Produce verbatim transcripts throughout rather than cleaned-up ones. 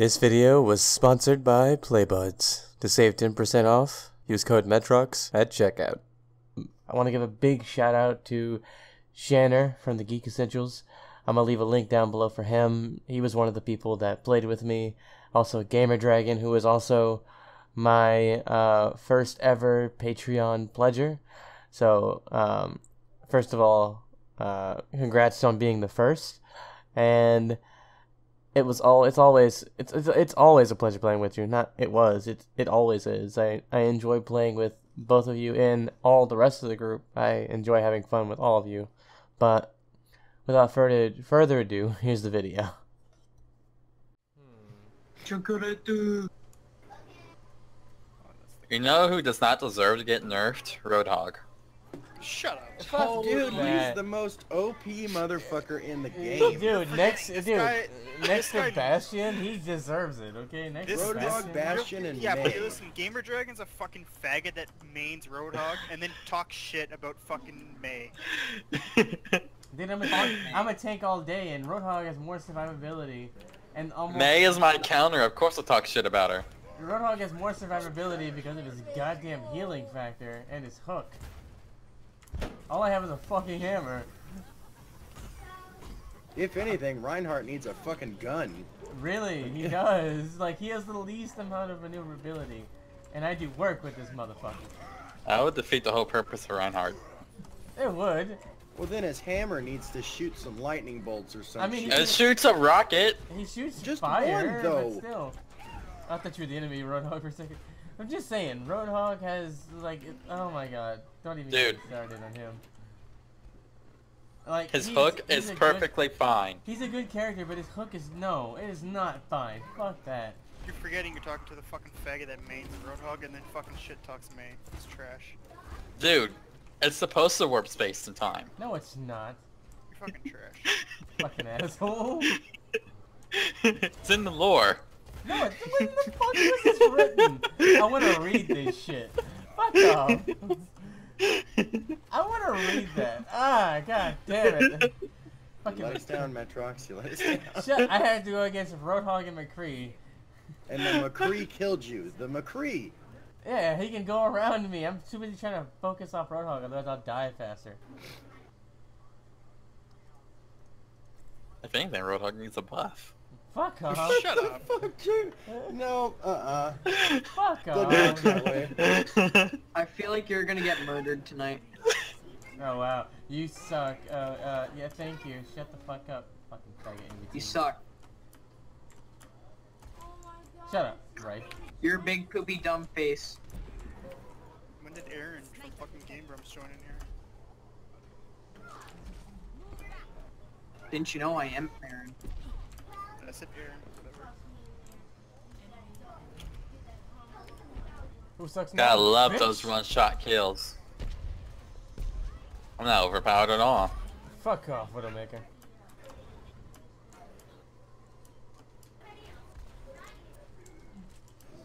This video was sponsored by PlayBuds. To save ten percent off, use code METROX at checkout. I want to give a big shout out to Shanner from the Geek Essentials. I'm going to leave a link down below for him. He was one of the people that played with me. Also GamerDragon, who was also my uh, first ever Patreon pledger. So um, first of all, uh, congrats on being the first. And It was all. It's always. It's, it's it's always a pleasure playing with you. Not. It was. It it always is. I I enjoy playing with both of you and all the rest of the group. I enjoy having fun with all of you. But without further further ado, here's the video. You know who does not deserve to get nerfed? Roadhog. Shut up. Fuck, dude, he's the most O P motherfucker in the game. Dude, next dude, guy, next to Bastion, he deserves it, okay? Next Roadhog, Bastion, Bastion and yeah, Mei. But listen, GamerDragon's a fucking faggot that mains Roadhog and then talks shit about fucking Mei. Dude, I'm a tank all day and Roadhog has more survivability. And almost Mei is my counter, of course I'll talk shit about her. Roadhog has more survivability because of his goddamn healing factor and his hook. All I have is a fucking hammer. If anything, Reinhardt needs a fucking gun. Really, he does. Like, he has the least amount of maneuverability. And I do work with this motherfucker. That would defeat the whole purpose of Reinhardt. It would. Well, then his hammer needs to shoot some lightning bolts or something. I mean, it shoots a rocket. He shoots just fire, one, though. But still. I thought you were the enemy, Roadhog, for a second. I'm just saying, Roadhog has, like, it, oh my god. Don't even Dude. get started on him. Like, his he's, hook he's is perfectly good, fine. He's a good character, but his hook is no, it is not fine. Fuck that. You're forgetting you're talking to the fucking faggot that mains Roadhog and then fucking shit talks Mei. It's trash. Dude, it's supposed to warp space and time. No, it's not. You're fucking trash. Fucking asshole. It's in the lore. No, it's, what the fuck is this written? I wanna read this shit. Fuck off. I want to read that. Ah, god damn it. Fucking let us down, Metrox. You let us down. Shut, I had to go against Roadhog and McCree. And then McCree killed you. The McCree. Yeah, he can go around me. I'm too busy trying to focus off Roadhog, otherwise I'll die faster. If anything, Roadhog needs a buff. Fuck off. Shut the up. Fuck you. No, uh-uh. Fuck off. I feel like you're gonna get murdered tonight. Oh wow. You suck. Uh, uh, yeah, thank you. Shut the fuck up. Fucking faggot. You suck. Shut up, right. Your big poopy dumb face. When did Aaron from fucking Gamebrum join in here? Didn't you know I am Aaron? I said Aaron, whatever. Who sucks now? Gotta love bitch. Those one-shot kills. I'm not overpowered at all. Fuck off, Widowmaker.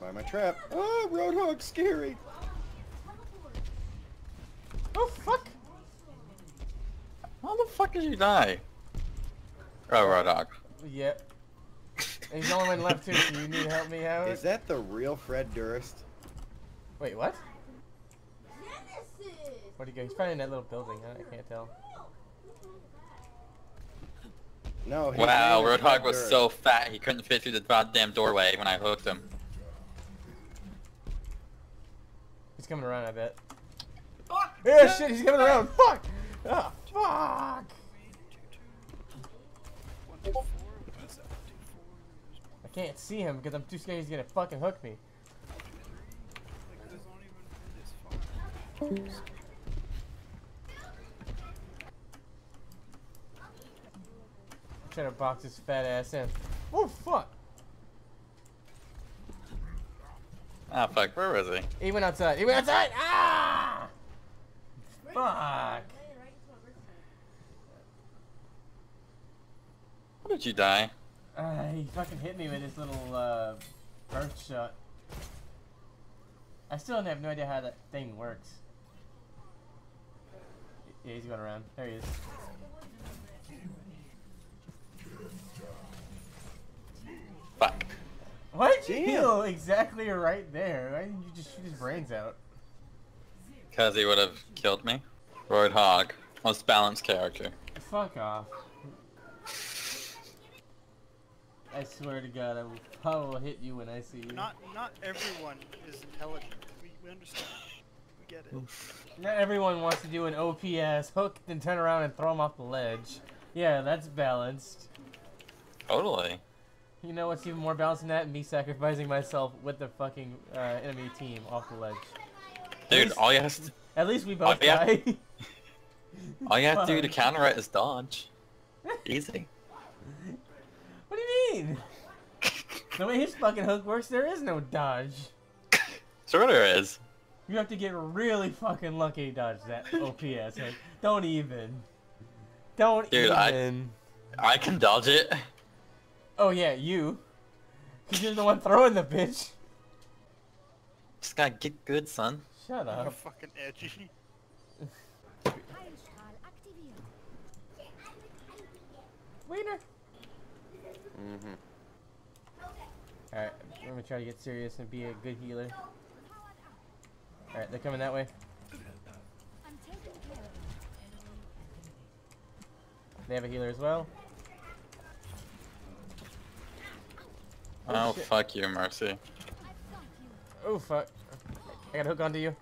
By my trap. Oh, Roadhog, scary. Oh fuck! How the fuck did you die? Oh, Roadhog. Yep. There's no one left too, so you need to help me out. Is that the real Fred Durst? Wait, what? Where'd he go? He's probably in that little building, huh? I can't tell. No. Wow, Roadhog was so fat he couldn't fit through the goddamn doorway when I hooked him. He's coming around, I bet. Fuck! Yeah, shit, he's coming around. Fuck! Ah, fuck! I can't see him because I'm too scared he's gonna fucking hook me. I'm trying to box his fat ass in. Oh fuck! Ah fuck, where was he? He went outside. He went outside! Ah! Fuck! How did you die? Uh, he fucking hit me with his little, uh, burst shot. I still have no idea how that thing works. Yeah, he's going around. There he is. Fuck. Why did you heal exactly right there? Why didn't you just shoot his brains out? Because he would have killed me. Roadhog, most balanced character. Fuck off. I swear to God, I will, I will hit you when I see you. Not, not everyone is intelligent. We, we understand. We get it. Oof. Not everyone wants to do an O P S hook, then turn around and throw him off the ledge. Yeah, that's balanced. Totally. You know what's even more balanced than that? Me sacrificing myself with the fucking uh, enemy team off the ledge. Dude, at least, all you have to... At least we both all die. You have, all you have to do to counter it is dodge. Easy. What do you mean? The way his fucking hook works, there is no dodge. Sure there is. You have to get really fucking lucky to dodge that O P S. Like, don't even. Don't Dude, even. Dude, I, I can dodge it. Oh yeah, you. Because you're the one throwing the bitch. Just gotta get good, son. Shut up. You're fucking edgy. Wiener. Mm-hmm. Alright, I'm gonna try to get serious and be a good healer. Alright, they're coming that way. They have a healer as well. Oh, oh fuck you, Mercy. Oh fuck. I gotta hook onto you.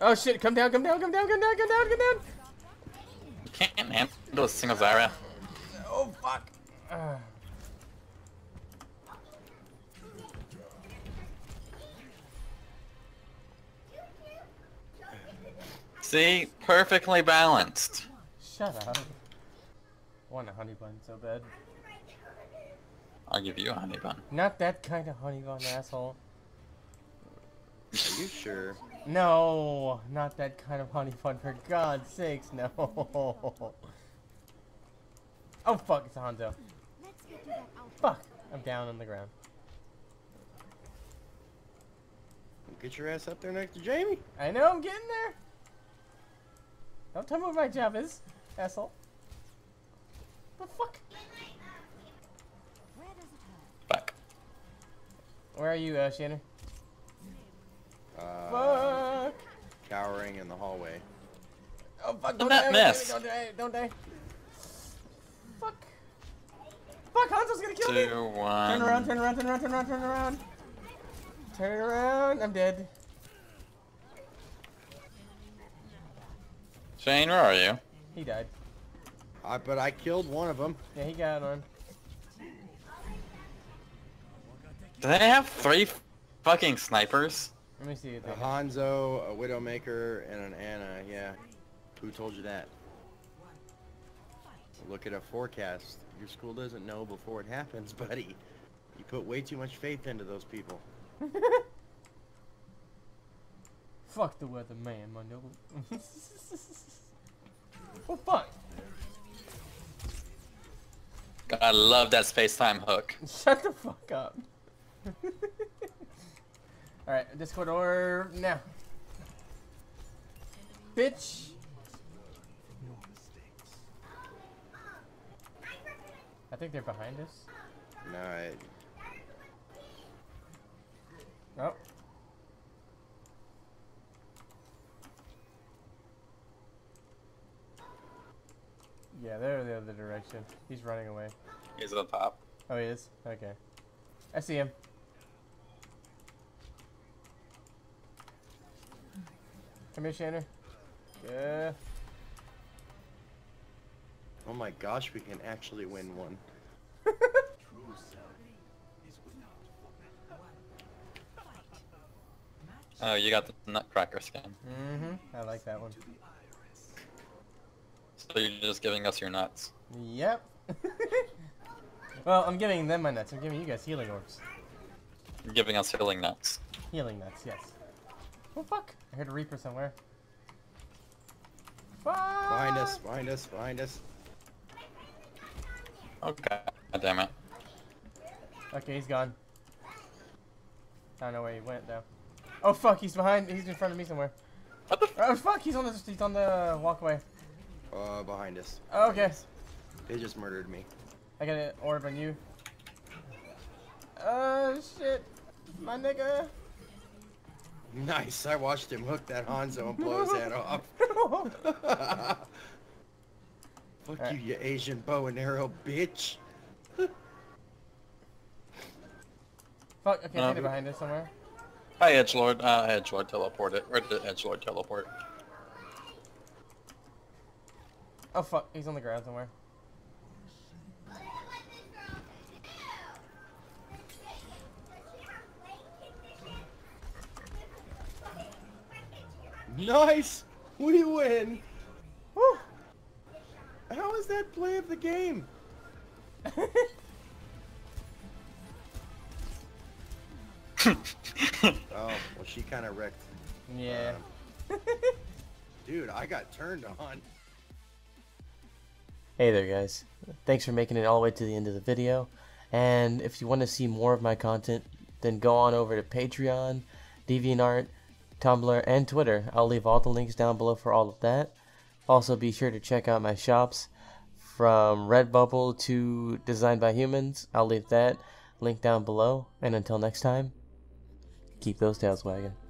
Oh shit, come down, come down, come down, come down, come down, come down! You can't handle a single Zyra. Oh fuck! Uh. See? Perfectly balanced. Shut up. I want a honey bun so bad. I'll give you a honey bun. Not that kind of honey bun, asshole. Are you sure? No, not that kind of honey bun, for God's sakes, no. Oh fuck, it's Hanzo. Fuck, I'm down on the ground. Get your ass up there next to Jamie. I know, I'm getting there. Don't tell me what my job is, asshole. The fuck? Fuck. Where are you, uh, Shanner? Uh, fuck. Cowering in the hallway. Oh fuck, don't die, miss. Don't die, don't die. Fuck. Fuck, Hanzo's gonna kill me. Two, one. Turn around, turn around, turn around, turn around, turn around. Turn around, I'm dead. Shane, where are you? He died. I, but I killed one of them. Yeah, he got on. Do they have three fucking snipers? Let me see. A Hanzo, a Widowmaker, and an Anna, yeah. Who told you that? Look at a forecast. Your school doesn't know before it happens, buddy. You put way too much faith into those people. Fuck the weather, man, my noble. Oh fuck! God, I love that space-time hook. Shut the fuck up. Alright, Discord order now. Bitch! I think they're behind us. No, I... Oh. Yeah, they're the other direction. He's running away. He's on top. Oh, he is? Okay. I see him. Come here, Shanner. Yeah. Oh my gosh, we can actually win one. Oh, you got the nutcracker skin. Mm-hmm. I like that one. So you're just giving us your nuts. Yep. Well, I'm giving them my nuts. I'm giving you guys healing orbs. You're giving us healing nuts. Healing nuts, yes. Oh fuck! I heard a Reaper somewhere. Fuck! Behind us! Behind us! Behind us! Okay. God damn it. Okay, he's gone. I don't know where he went though. Oh fuck! He's behind. He's in front of me somewhere. What the? Oh fuck! He's on the. He's on the walkway. Uh, behind us. Behind okay. Us. They just murdered me. I got an orb on you. Uh, shit. My nigga. Nice. I watched him hook that Hanzo and blow his head off. Fuck right. you, you Asian bow and arrow bitch. Fuck, okay, um, I see it behind us somewhere. Hi, Edgelord. Uh, Edgelord teleported. Where did Edgelord teleport? Oh fuck, he's on the ground somewhere. Nice! We win! Woo! How is that play of the game? Oh, well she kind of wrecked. Yeah. Uh, dude, I got turned on. Hey there guys. Thanks for making it all the way to the end of the video. And if you want to see more of my content, then go on over to Patreon, DeviantArt, Tumblr, and Twitter. I'll leave all the links down below for all of that. Also be sure to check out my shops, from Redbubble to Designed by Humans. I'll leave that link down below. And until next time, keep those tails wagging.